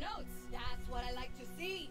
notes. That's what I like to see.